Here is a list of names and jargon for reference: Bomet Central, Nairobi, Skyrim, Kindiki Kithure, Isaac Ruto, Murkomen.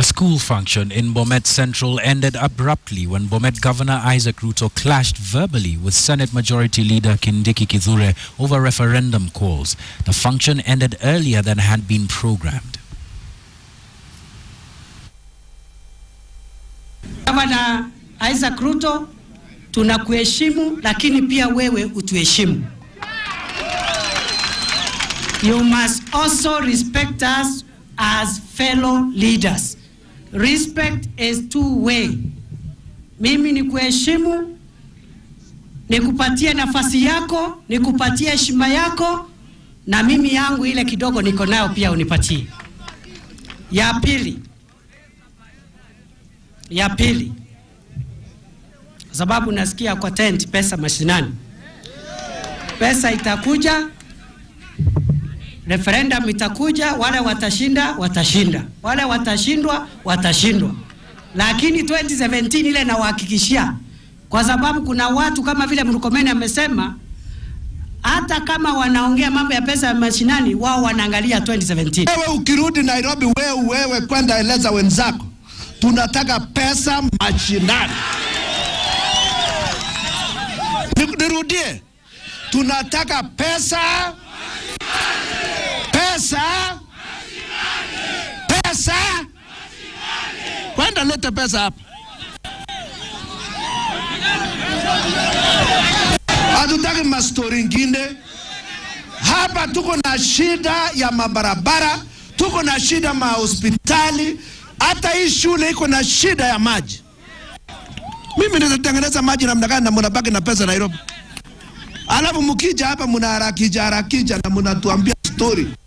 A school function in Bomet Central ended abruptly when Bomet Governor Isaac Ruto clashed verbally with Senate Majority Leader Kindiki Kithure over referendum calls. The function ended earlier than had been programmed. Governor Isaac Ruto, tunakuheshimu lakini pia wewe utuheshimu. You must also respect us as fellow leaders. Respect is two-way. Mimi nikuheshimu, nikupatie nafasi yako, nikupatie heshima yako, na mimi yangu ile kidogo niko nayo pia unipatie. Ya pili. Sababu nasikia kwa tent pesa mashinani. Pesa itakuja, referendum itakuja, wale watashinda, watashinda. Wale watashindwa, watashindwa. Lakini 2017 ile na wahakikishia. Kwa sababu kuna watu kama vile Murkomen amesema, hata kama wanaongea mambo ya pesa mashinani, wao wanaangalia 2017. Wewe ukirudi Nairobi, wewe kwenda eleza wenzako, tunataka pesa mashinani. Nirudie, tunataka pesa, pesa, pesa. Kwenda lete pesa hapa. Hatutaki mastori ingine. Hapa tuko na shida ya mabarabara, tuko na shida ma hospitali, hata hii shule iko na shida ya maji. Mimi nitatengeneza maji namna gani na mnabaki na pesa Nairobi? Alafu mkija hapa mnaharakija na mnatuambia story.